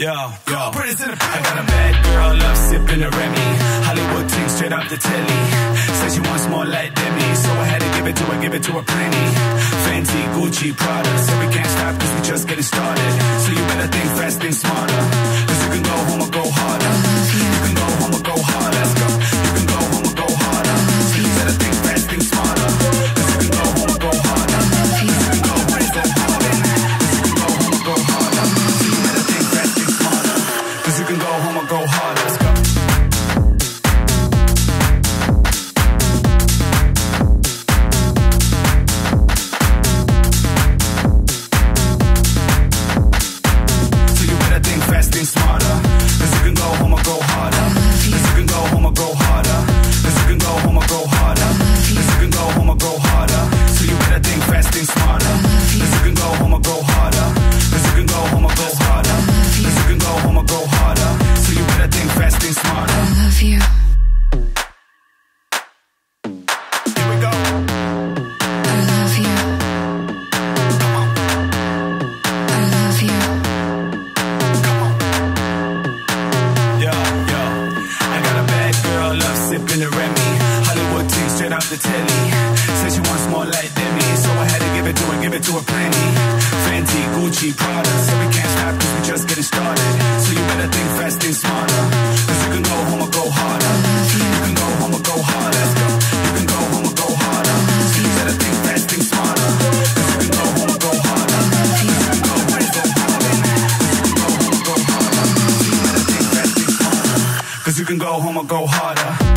Yo, I got a bad girl up sipping a Remy. Hollywood ting straight up the telly. Said she wants more like Demi, so I had to give it to her plenty. Fenty, Gucci, Prada, so we can't stop cause we just getting started. So you better think fast, think smarter, cause you can go home or go harder. You can go home or go harder. Let's go. You can go home or go harder. So you better think fast, think smarter, cause you can go home or go harder. You can go home or go harder. You can go home or go harder. So you better think fast, think smarter, cause you can go home or go harder. Let's go. The telly said she wants more like Demi, so I had to give it to her plenty. Fenty, Gucci, Prada, so we can't stop cause we just getting started. So you better think fast, think smarter, cause you can go home or go harder. You can go home or go harder. Let's go. You can go home or go harder. So you better think fast, think smarter, cause you can go home or go harder. You can go home or go harder. You can go home or go harder. So you better think fast, think smarter, cause you can go home or go harder.